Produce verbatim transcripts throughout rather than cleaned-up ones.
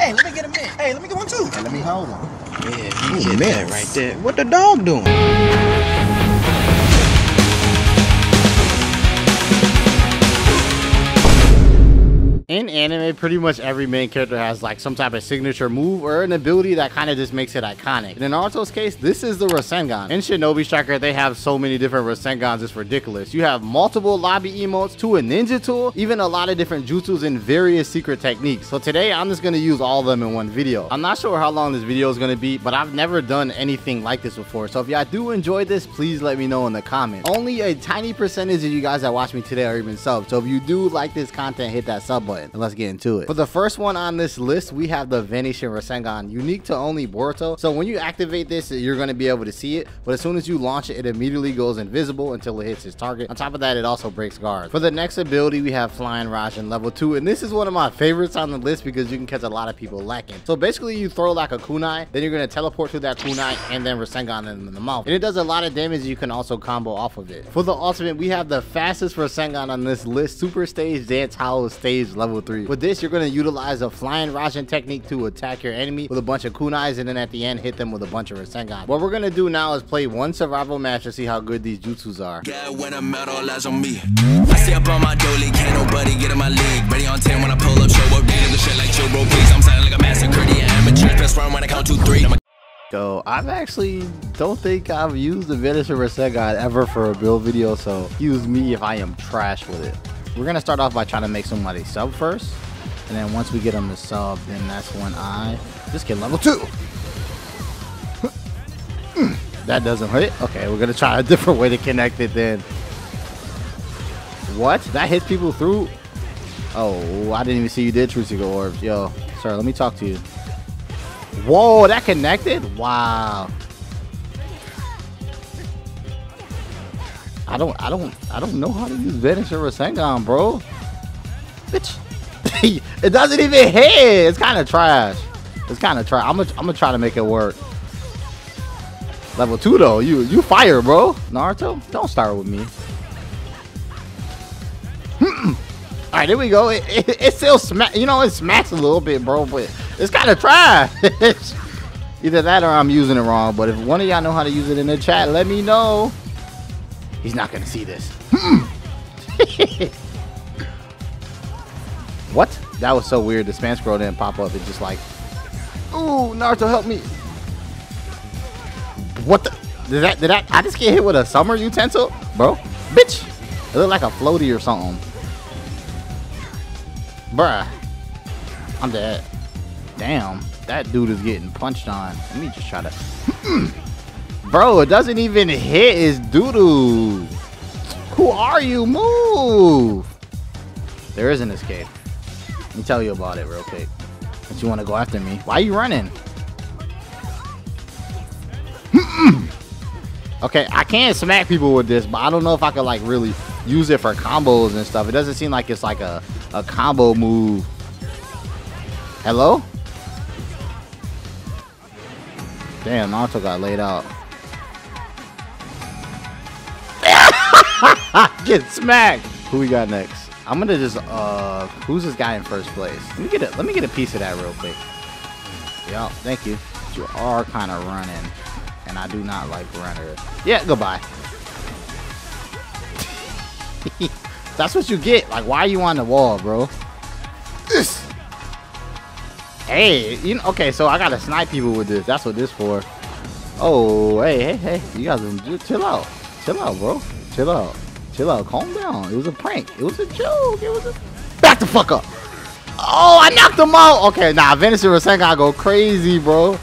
Hey, let me get a mint. Hey, let me get one too. Hey, let me hold on. Yeah, you get that right there. What the dog doing? In anime, pretty much every main character has like some type of signature move or an ability that kind of just makes it iconic. And in Naruto's case, this is the Rasengan. In Shinobi Striker, they have so many different Rasengans, it's ridiculous. You have multiple lobby emotes, to a ninja tool, even a lot of different jutsus and various secret techniques. So today, I'm just going to use all of them in one video. I'm not sure how long this video is going to be, but I've never done anything like this before. So if y'all do enjoy this, please let me know in the comments. Only a tiny percentage of you guys that watch me today are even subbed. So if you do like this content, hit that sub button. And let's get into it. For the first one on this list, we have the Vanishing Rasengan, unique to only Boruto. So when you activate this, you're going to be able to see it, but as soon as you launch it, it immediately goes invisible until it hits its target. On top of that, it also breaks guards. For the next ability, we have Flying Rasengan level two, and this is one of my favorites on the list because you can catch a lot of people lacking. So basically, you throw like a kunai, then you're going to teleport to that kunai and then Rasengan in the mouth, and it does a lot of damage. You can also combo off of it. For the ultimate, we have the fastest Rasengan on this list, Super Stage Dance Hollow Stage level three. With this, you're going to utilize a Flying Rasengan technique to attack your enemy with a bunch of kunais, and then at the end hit them with a bunch of Rasengan. What we're going to do now is play one survival match to see how good these jutsus are. Yeah, when I'm out, all eyes on me. I stay up on my dolly, can't nobody get in my league. Ready on ten when I pull up, show up, reading the shit like Joe Bro, please. I'm sounding like a massacre, the amateur. Press run when I count two, three. I'm a Go. I've actually don't think I've used the Vanishing Rasengan ever for a build video, so use me if I am trash with it. We're going to start off by trying to make somebody sub first, and then once we get them to sub, then that's when I just get level two. That doesn't hit. Okay, we're going to try a different way to connect it then. What? That hits people through? Oh, I didn't even see you did Tsukuyomi orbs. Yo, sir, let me talk to you. Whoa, that connected? Wow. I don't, I don't, I don't know how to use Vanishing Rasengan, bro. Bitch, it doesn't even hit. It's kind of trash. It's kind of trash. I'm gonna, I'm gonna try to make it work. Level two though, you, you fire, bro. Naruto, don't start with me. All right, there we go. It, it, it still smacks. You know, it smacks a little bit, bro, but it's kind of trash. Either that or I'm using it wrong. But if one of y'all know how to use it in the chat, let me know. He's not gonna see this. What? That was so weird. The spam scroll didn't pop up. It's just like, ooh, Naruto, help me. What the? Did that? Did that? I just get hit with a summer utensil, bro? Bitch, it looked like a floaty or something. Bruh, I'm dead. Damn, that dude is getting punched on. Let me just try to. Bro, it doesn't even hit his doo-doo. Who are you? Move. There is an escape. Let me tell you about it real quick. But you want to go after me. Why are you running? Okay, I can smack people with this, but I don't know if I could like really use it for combos and stuff. It doesn't seem like it's like a, a combo move. Hello? Damn, Naruto got laid out. Get smacked. Who we got next? I'm gonna just uh who's this guy in first place? Let me get a let me get a piece of that real quick. Yeah, thank you. You are kind of running, and I do not like runners. Yeah, goodbye. That's what you get. Like, why are you on the wall, bro? This. Hey, you know, okay, so I gotta snipe people with this. That's what this for. Oh, hey, hey, hey. You guys just chill out. Chill out, bro. Chill out. Chill out. Calm down. It was a prank. It was a joke. It was a... Back the fuck up. Oh, I knocked him out. Okay, nah. Vanishing Rasengan go crazy, bro.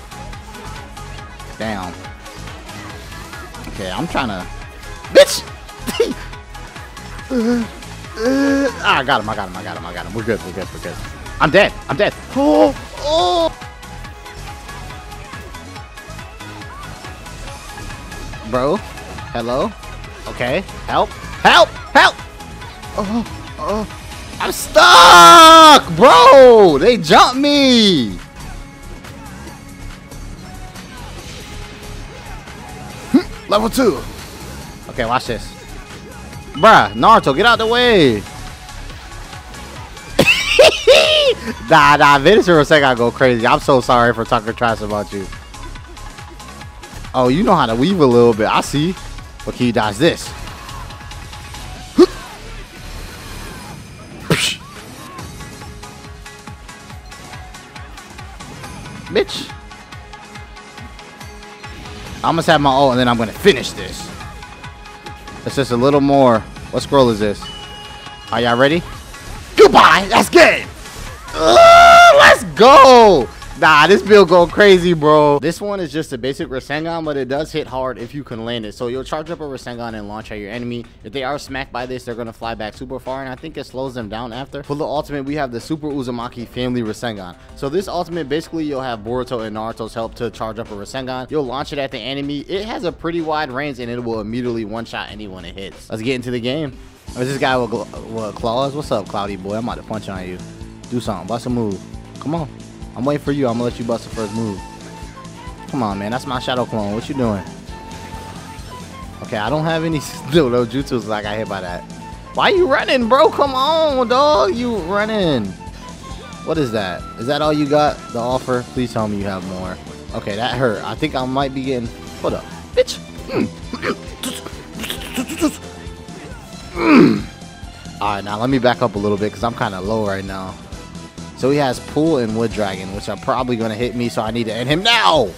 Damn. Okay, I'm trying to... Bitch! uh, uh, I got him. I got him. I got him. I got him. We're good. We're good. We're good. I'm dead. I'm dead. Oh! Oh! Bro? Hello? Okay, help, help, help! Oh, oh, I'm stuck, bro! They jumped me! Level two. Okay, watch this. Bruh, Naruto, get out the way! Nah, nah, Vanishing Rasengan go crazy. I'm so sorry for talking trash about you. Oh, you know how to weave a little bit. I see. But can you dodge this? Bitch. I'm gonna have my ult and then I'm gonna finish this. It's just a little more. What scroll is this? Are y'all ready? Goodbye. That's game. Ugh, let's go. Nah, this build going crazy, bro. This one is just a basic Rasengan, but it does hit hard if you can land it. So you'll charge up a Rasengan and launch at your enemy. If they are smacked by this, they're going to fly back super far, and I think it slows them down after. For the ultimate, we have the Super Uzumaki Family Rasengan. So this ultimate, basically, you'll have Boruto and Naruto's help to charge up a Rasengan. You'll launch it at the enemy. It has a pretty wide range, and it will immediately one-shot anyone it hits. Let's get into the game. Oh, this guy with, with claws. What's up, Cloudy boy? I'm about to punch on you. Do something. Bust a move. Come on. I'm waiting for you. I'm going to let you bust the first move. Come on, man. That's my shadow clone. What you doing? Okay, I don't have any... Dude, those jutsus like I got hit by that. Why you running, bro? Come on, dog. You running. What is that? Is that all you got? The offer? Please tell me you have more. Okay, that hurt. I think I might be getting... Hold up. Bitch. Mm. All right, now let me back up a little bit because I'm kind of low right now. So he has Pool and Wood Dragon, which are probably going to hit me, so I need to end him now!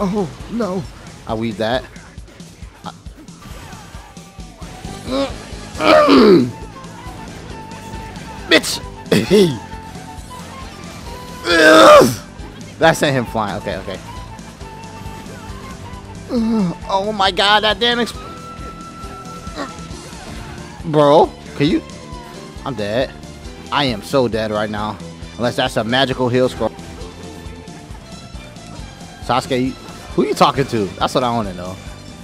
Oh, no. I weave that. I Bitch! That sent him flying. Okay, okay. Oh my god, that damn explosion. Bro, can you? I'm dead. I am so dead right now. Unless that's a magical heal scroll. Sasuke, who you talking to? That's what I want to know.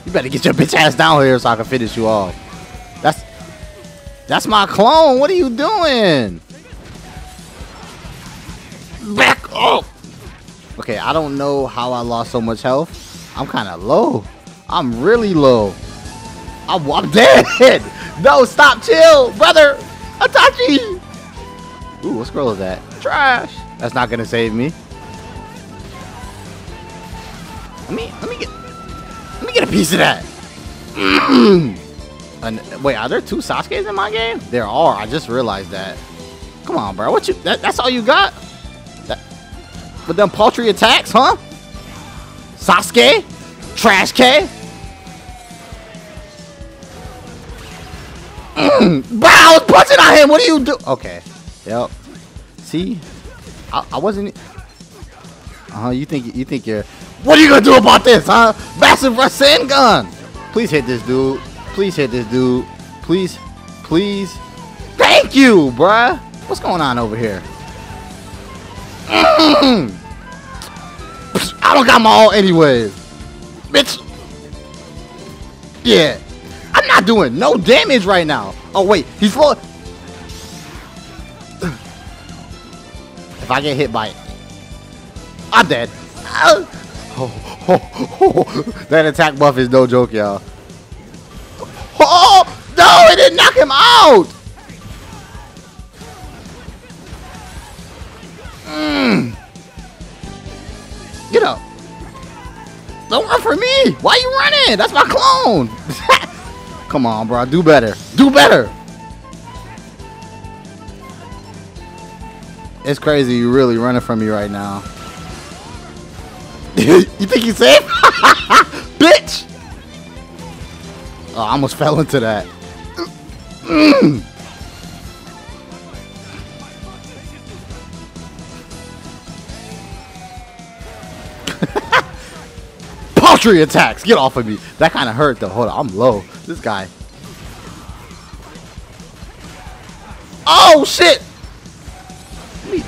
You better get your bitch ass down here so I can finish you off. That's that's my clone. What are you doing? Back up. Okay, I don't know how I lost so much health. I'm kind of low. I'm really low. I'm, I'm dead. No, stop, chill, brother. Itachi. Ooh, what scroll is that? Trash. That's not gonna save me. Let me, let me get, let me get a piece of that. And, wait, are there two Sasukes in my game? There are. I just realized that. Come on, bro. What you? That, that's all you got? That, with them paltry attacks, huh? Sasuke, Trash K. Wow, I was punching at him. What do you do? Okay. Yep. See, I, I wasn't. Uh huh. You think you think you're? What are you gonna do about this, huh? Massive Rasengan. Please hit this dude. Please hit this dude. Please, please. Thank you, bruh. What's going on over here? I don't got my all anyways, bitch. Yeah. I'm not doing no damage right now. Oh wait, he's low. If I get hit by it, I'm dead. Oh, oh, oh. That attack buff is no joke, y'all. Oh no, it didn't knock him out. Mm. Get up. Don't run for me. Why you running? That's my clone. Come on, bro. Do better. Do better. It's crazy. You're really running from me right now. You think he's safe? Bitch. Oh, I almost fell into that. Mm. Paltry attacks. Get off of me. That kind of hurt, though. Hold on. I'm low. This guy. Oh, shit. Me.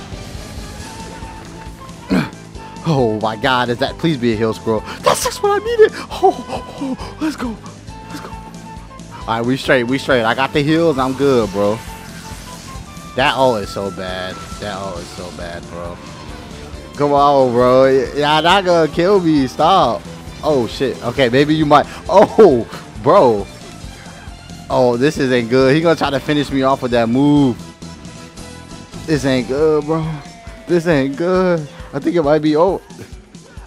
Oh, my God. Is that? Please be a heal scroll. That's just what I needed. Oh, oh, let's go. Let's go. All right. We straight. We straight. I got the heals. I'm good, bro. That ult is so bad. That ult is so bad, bro. Come on, bro. Y'all not gonna kill me. Stop. Oh, shit. Okay. Maybe you might. Oh, bro. Oh, this isn't good. He's gonna try to finish me off with that move. This ain't good, bro. This ain't good. I think it might be old.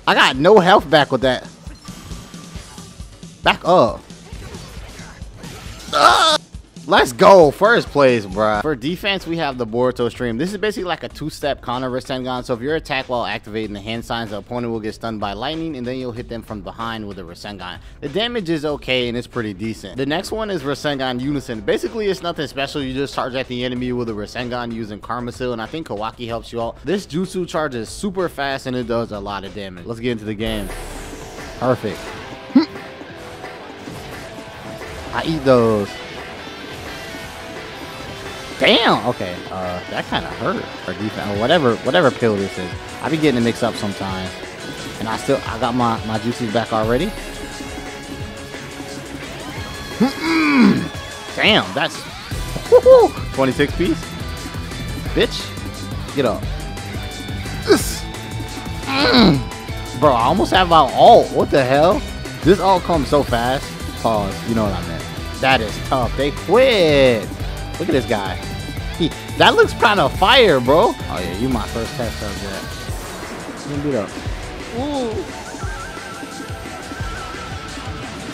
I got no health back with that. Back up. Uh, let's go. First place, bro. For defense, we have the Boruto Stream. This is basically like a two-step counter Rasengan. So if your attack while activating the hand signs, the opponent will get stunned by lightning, and then you'll hit them from behind with a Rasengan. The damage is okay, and it's pretty decent. The next one is Rasengan Unison. Basically, it's nothing special. You just charge at the enemy with a Rasengan using Karma Seal, and I think Kawaki helps you out. This Jutsu charges super fast, and it does a lot of damage. Let's get into the game. Perfect. I eat those. Damn. Okay. Uh, that kind of hurt. Or defense. Or whatever. Whatever pill this is. I be getting it mixed up sometimes. And I still. I got my my juices back already. Damn. That's. twenty-six piece. Bitch. Get up. Bro, I almost have my ult. What the hell? This ult comes so fast. Pause. You know what I meant. That is tough. They quit. Look at this guy. He, that looks kind of fire, bro. Oh yeah, you my first test of that. Let me beat up. Ooh.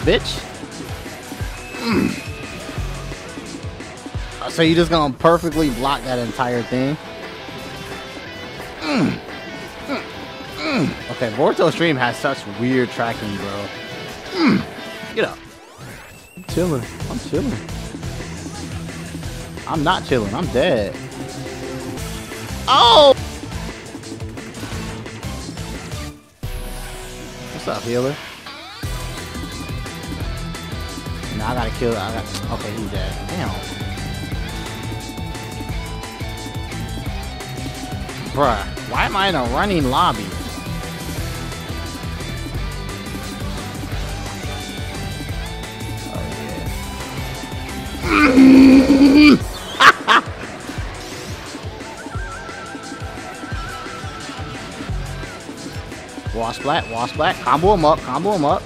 Bitch. Mm. So you just gonna perfectly block that entire thing? Mm. Mm. Mm. Okay, Boruto Stream has such weird tracking, bro. Mm. Get up. I'm chilling. I'm chilling. I'm not chilling. I'm dead. Oh! What's up, healer? No, I gotta kill. I got. Okay, he's dead. Damn. Bruh, why am I in a running lobby? Wash black, wash black. Combo him up, combo him up.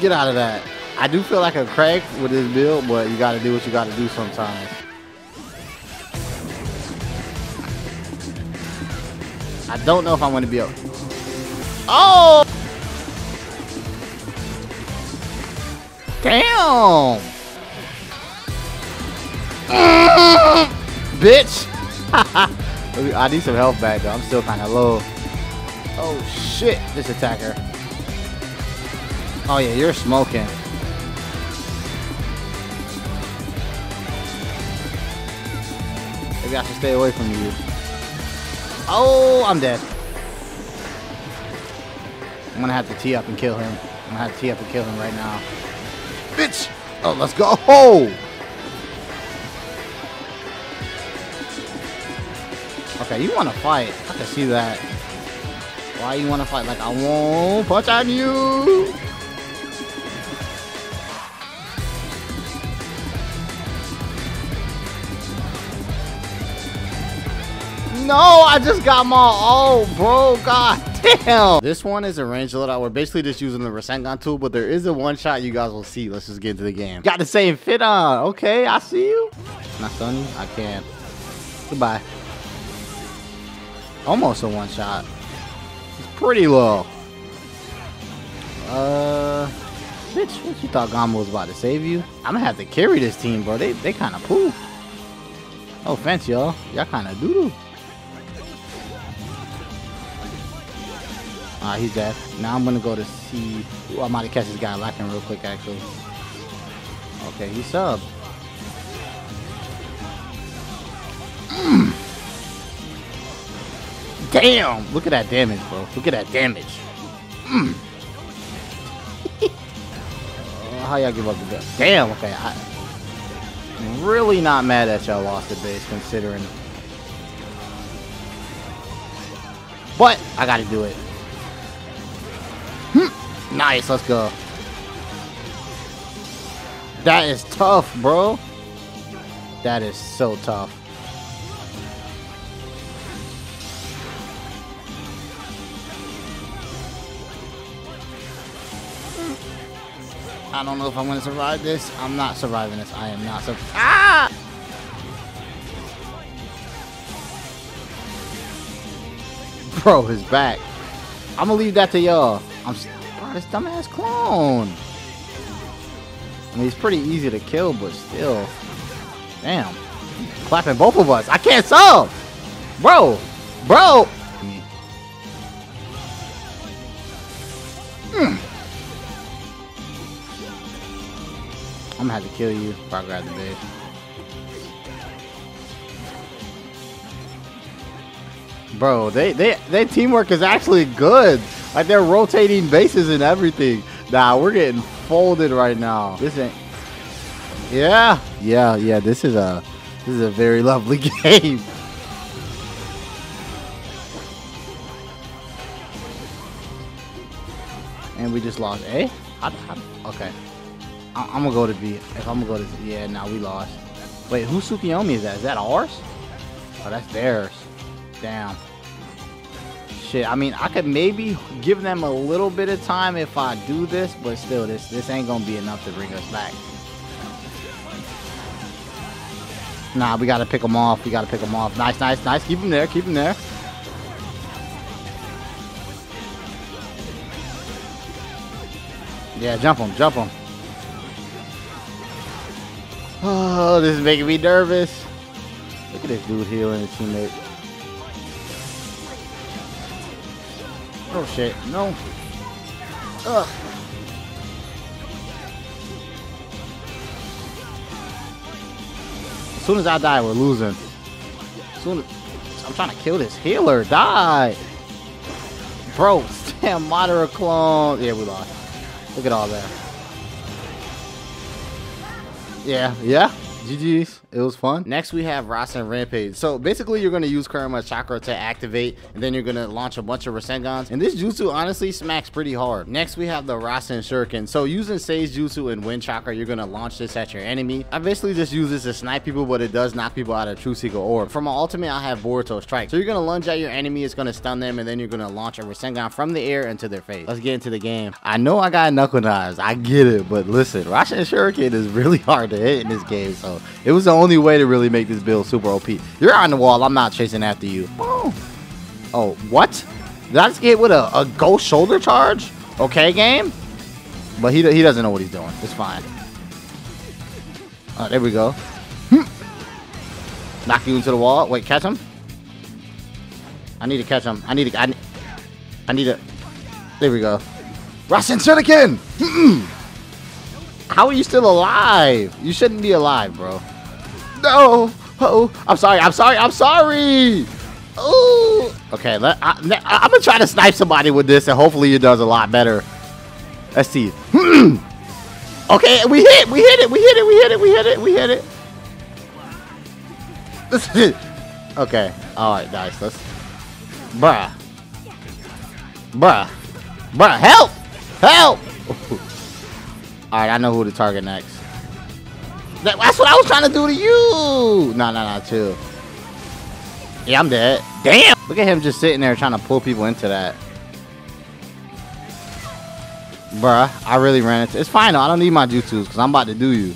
Get out of that. I do feel like a crack with this build, but you gotta do what you gotta do sometimes. I don't know if I'm gonna be able. Oh! Damn! Bitch! I need some health back though. I'm still kind of low. Oh shit! This attacker. Oh yeah, you're smoking. Maybe I should stay away from you. Oh, I'm dead. I'm gonna have to tee up and kill him. I'm gonna have to tee up and kill him right now. Bitch! Oh, let's go! Oh. Okay, you want to fight. I can see that. Why you want to fight? Like, I won't punch on you! No, I just got my oh, bro, god. Damn. This one is a range loadout. We're basically just using the Rasengan tool, but there is a one shot you guys will see. Let's just get into the game. Got the same fit on. Okay, I see you. Can I stun you? I can. Goodbye. Almost a one shot. It's pretty low. Uh, bitch, what you thought Gamma was about to save you? I'm gonna have to carry this team, bro. They they kind of poo. No offense, y'all. Y'all kind of doo-doo. All right, he's dead. Now I'm gonna go to see. Ooh, I might have catch this guy lacking real quick, actually. Okay, he subbed. Mm. Damn! Look at that damage, bro. Look at that damage. Mm. uh, how y'all give up the gun? Damn. Okay, I, I'm really not mad that y'all lost the base, considering. But I gotta do it. Nice, let's go. That is tough, bro. That is so tough. I don't know if I'm going to survive this. I'm not surviving this. I am not sur- Ah! Bro, his back. I'm going to leave that to y'all. I'm bro, this dumbass clone. I mean, he's pretty easy to kill, but still. Damn. Clapping both of us. I can't solve. Bro. Bro. Mm. I'm gonna have to kill you if I grab the bed. Bro, they, they, their teamwork is actually good. Like, they're rotating bases and everything. Nah, we're getting folded right now. This ain't... Yeah. Yeah, yeah, this is a... This is a very lovely game. And we just lost. Eh? How, how, okay. I, I'm gonna go to B. If I'm gonna go to yeah, now nah, we lost. Wait, who Tsukuyomi is that? Is that ours? Oh, that's theirs. Damn. Shit, I mean, I could maybe give them a little bit of time if I do this, but still, this, this ain't gonna be enough to bring us back. Nah, we gotta pick them off. We gotta pick them off. Nice, nice, nice. Keep them there. Keep them there. Yeah, jump them. Jump them. Oh, this is making me nervous. Look at this dude healing his teammate. Oh, shit. No. Ugh. As soon as I die, we're losing. As soon as I'm trying to kill this healer. Die. Bro, damn Madara clone. Yeah, we lost. Look at all that. Yeah, yeah. G G's. It was fun. Next, we have Rasen Rampage. So basically, you're going to use Kurama's chakra to activate, and then you're going to launch a bunch of Rasengans. And this jutsu honestly smacks pretty hard. Next, we have the Rasen Shuriken. So using Sage Jutsu and Wind Chakra, you're going to launch this at your enemy. I basically just use this to snipe people, but it does knock people out of True Seeker Orb. For my ultimate, I have Boruto Strike. So you're going to lunge at your enemy, it's going to stun them, and then you're going to launch a Rasengan from the air into their face. Let's get into the game. I know I got knuckle knives. I get it, but listen, Rasen Shuriken is really hard to hit in this game, so it was the only way to really make this build super O P. You're on the wall. I'm not chasing after you. Boom. Oh, what? Did I just get with a, a ghost shoulder charge? Okay, game? But he, he doesn't know what he's doing. It's fine. Uh, there we go. Knock you into the wall. Wait, catch him? I need to catch him. I need to... I need, I need to... There we go. Rasen Shuriken! Mm-mm. How are you still alive? You shouldn't be alive, bro. No. Oh, I'm sorry. I'm sorry. I'm sorry. Oh. Okay. Let, I, I'm going to try to snipe somebody with this, and hopefully it does a lot better. Let's see. Okay. We hit. We hit it. We hit it. We hit it. We hit it. We hit it. This is it. Okay. All right. Nice. Let's. Bruh. Bruh. Bruh. Help. Help. Alright, I know who to target next. That, that's what I was trying to do to you! No, no, no, chill. Yeah, I'm dead. Damn! Look at him just sitting there trying to pull people into that. Bruh, I really ran into... It's fine, though. I don't need my jutsus, because I'm about to do you.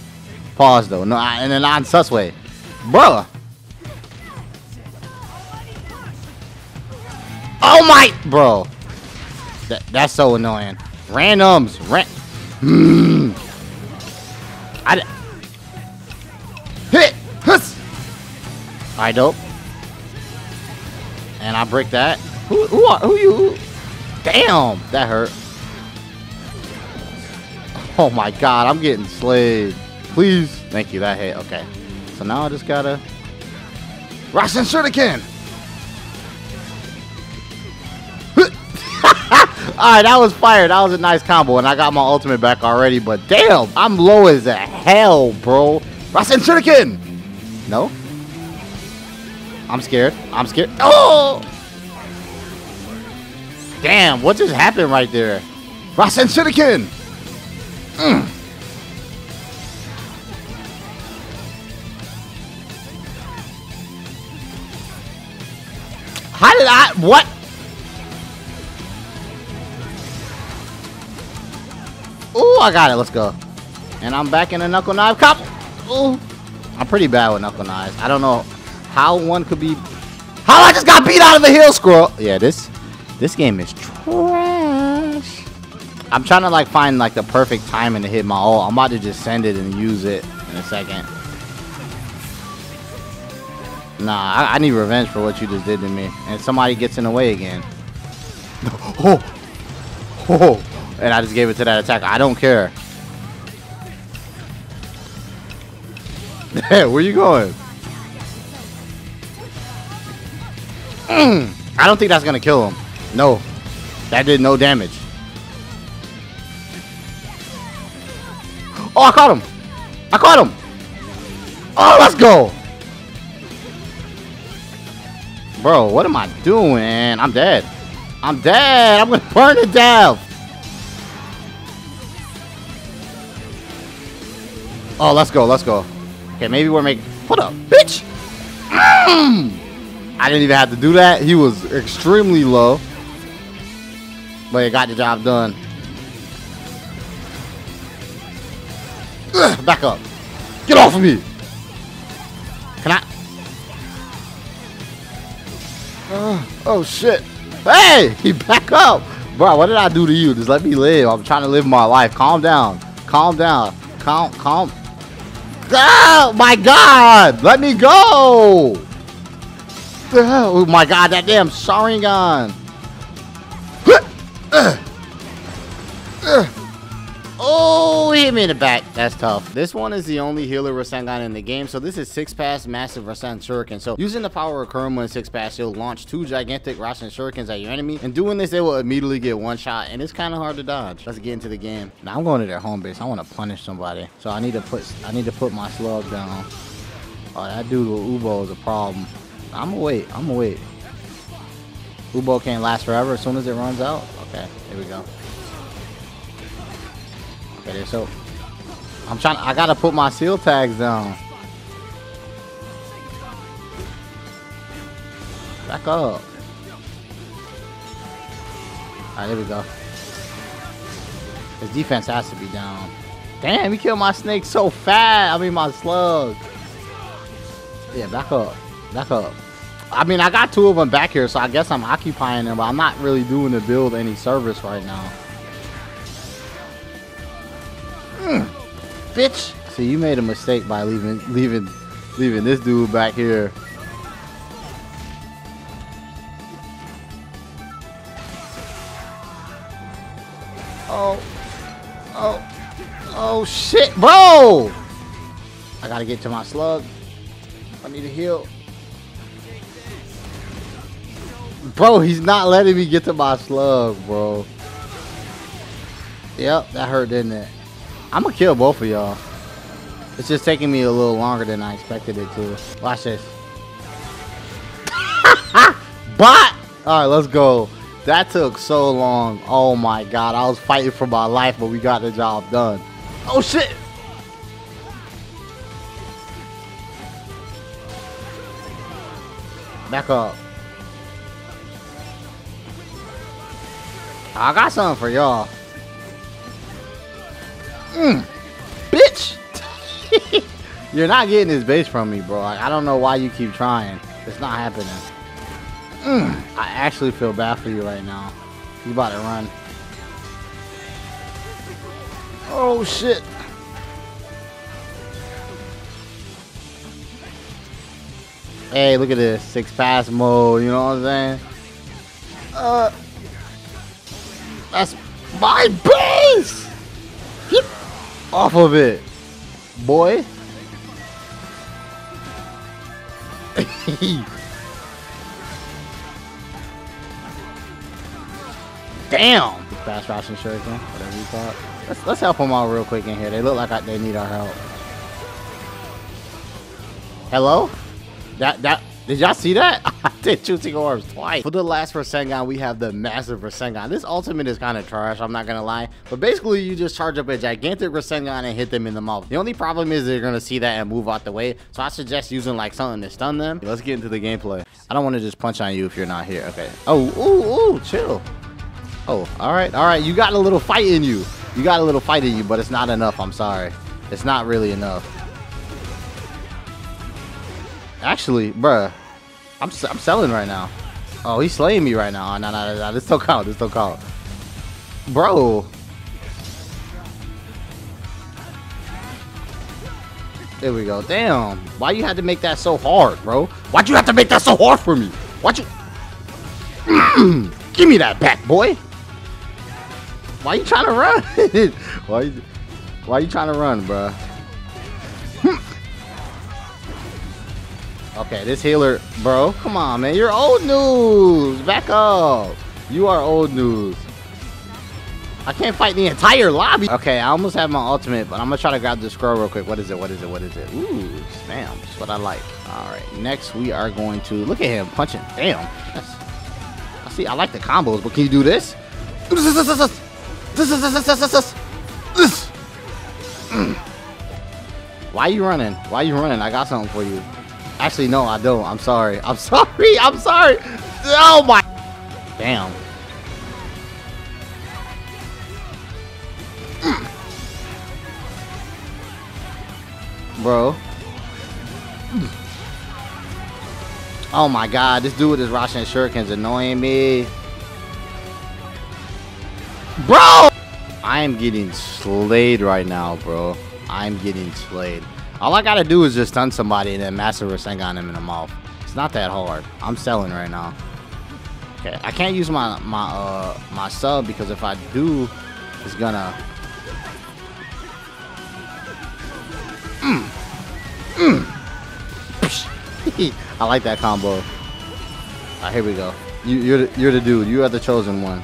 Pause, though. No, I, in a non-sus way. Bruh! Oh, my... Bro. That, that's so annoying. Randoms. Ran... Mm. I d hit. Huss. All right, dope. And I break that. Who? Who are? Who you? Damn, that hurt. Oh my God, I'm getting slayed. Please, thank you. That hit. Okay. So now I just gotta Rasen Shuriken. Alright, that was fire. That was a nice combo, and I got my ultimate back already, but damn, I'm low as a hell, bro. Rasen Shuriken! No? I'm scared. I'm scared. Oh! Damn, what just happened right there? Rasen Shuriken! Mm. How did I... What? Ooh, I got it. Let's go. And I'm back in the knuckle knife cop. Ooh. I'm pretty bad with knuckle knives. I don't know how one could be. How I just got beat out of the hill squirrel. Yeah, this this game is trash. I'm trying to like find like the perfect timing to hit my ult. I'm about to just send it and use it in a second. Nah, I, I need revenge for what you just did to me. And somebody gets in the way again. Oh. Oh. And I just gave it to that attacker. I don't care. Hey, where you going? Mm, I don't think that's gonna kill him. No. That did no damage. Oh, I caught him. I caught him. Oh, let's go. Bro, what am I doing? I'm dead. I'm dead. I'm gonna burn to death. Oh, let's go, let's go. Okay, maybe we're making... What up, bitch? Mm. I didn't even have to do that. He was extremely low. But it got the job done. Ugh, back up. Get off of me. Can I... Uh, oh, shit. Hey, he back up. Bro, what did I do to you? Just let me live. I'm trying to live my life. Calm down. Calm down. Calm, calm. Oh my god! Let me go! Oh my god, that damn Sharingan! Oh, he hit me in the back. That's tough. This one is the only healer Rasengan in the game. So this is Six Pass Massive Rasen Shuriken. So using the power of Kurama and Six Pass, you'll launch two gigantic Rasen Shurikens at your enemy. And doing this, they will immediately get one shot. And it's kind of hard to dodge. Let's get into the game. Now I'm going to their home base. I want to punish somebody. So I need to put I need to put my slug down. Oh, that dude with Ubo is a problem. I'm gonna wait. I'm gonna wait. Ubo can't last forever. As soon as it runs out, okay, here we go. Okay, so I'm trying. I gotta put my seal tags down. Back up. All right, there we go. His defense has to be down. Damn, he killed my snake so fast. I mean, my slug. Yeah, back up. Back up. I mean, I got two of them back here, so I guess I'm occupying them. But I'm not really doing the build any service right now. Mm, bitch. See, you made a mistake by leaving leaving leaving this dude back here. Oh. Oh. Oh shit, bro. I gotta get to my slug. I need a heal. Bro, he's not letting me get to my slug, bro. Yep, that hurt, didn't it? I'm gonna kill both of y'all. It's just taking me a little longer than I expected it to. Watch this. Bot! Alright, let's go. That took so long. Oh my god. I was fighting for my life, but we got the job done. Oh shit! Back up. I got something for y'all. Mm, bitch. You're not getting this base from me, bro. Like, I don't know why you keep trying. It's not happening. Mm, I actually feel bad for you right now. You about to run. Oh shit. Hey, look at this. Six pass mode, you know what I'm saying? Uh That's my base! Get off of it, boy. Damn. Fast Rasen Shuriken, whatever you thought. Let's, let's help them out real quick in here. They look like I, they need our help. Hello? That, that. Did y'all see that? I did shooting orbs twice. For the last Rasengan, we have the Massive Rasengan. This ultimate is kind of trash, I'm not going to lie. But basically, you just charge up a gigantic Rasengan and hit them in the mouth. The only problem is they're going to see that and move out the way. So I suggest using like something to stun them. Let's get into the gameplay. I don't want to just punch on you if you're not here. Okay. Oh, ooh, ooh, chill. Oh, all right. All right. You got a little fight in you. You got a little fight in you, but it's not enough. I'm sorry. It's not really enough. Actually, bruh, I'm, I'm selling right now. Oh, he's slaying me right now. No, no, no, no. This don't count. This don't count. Bro. There we go. Damn. Why you had to make that so hard, bro? Why'd you have to make that so hard for me? Why'd you... Give me that back, boy. Why you trying to run? why, you... why you trying to run, bro? Okay, this healer... Bro, come on, man. You're old news. Back up. You are old news. I can't fight the entire lobby. Okay, I almost have my ultimate, but I'm gonna try to grab this scroll real quick. What is it? What is it? What is it? Ooh, spam. That's what I like. All right, next we are going to look at him punching. Damn. That's, I see. I like the combos, but can you do this? This is this is this this this this this this. Why you running? Why you running? I got something for you. Actually, no, I don't. I'm sorry. I'm sorry. I'm sorry. Oh my. Damn. Bro. Oh my god, this dude with his Rasen Shuriken's annoying me. Bro! I am getting slayed right now, bro. I'm getting slayed. All I gotta do is just stun somebody and then Massive Rasengan him in the mouth. It's not that hard. I'm selling right now. Okay, I can't use my my uh my sub because if I do, it's gonna Mm. Mm. I like that combo. All right, here we go. You, you're the, you're the dude. You are the chosen one.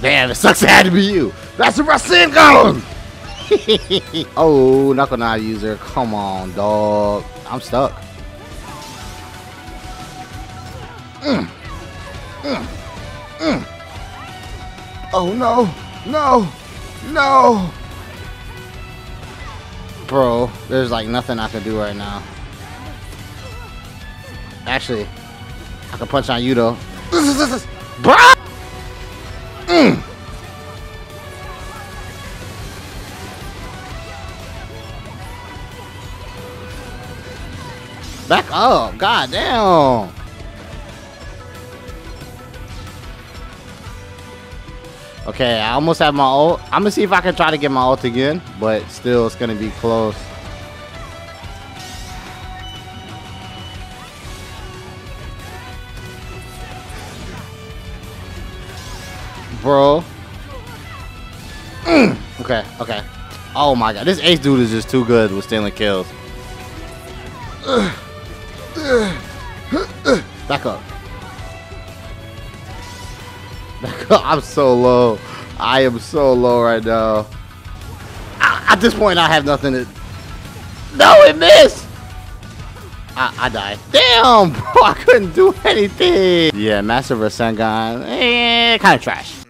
Damn, it sucks it had to be you. That's the Rasengan. Oh, knuckle knife user. Come on, dog. I'm stuck. Mm. Mm. Mm. Oh no, no, no. Bro, there's like nothing I can do right now. Actually, I can punch on you though. Bro! Mm. Back up, god damn. Okay, I almost have my ult. I'm gonna see if I can try to get my ult again, but still, it's gonna be close. Bro. Mm. Okay, okay. Oh my god, this ace dude is just too good with stealing kills. Back up. I'm so low. I am so low right now. I, at this point, I have nothing to... No, it missed! I, I died. Damn, bro, I couldn't do anything. Yeah, Massive Rasengan. Eh, kind of trash.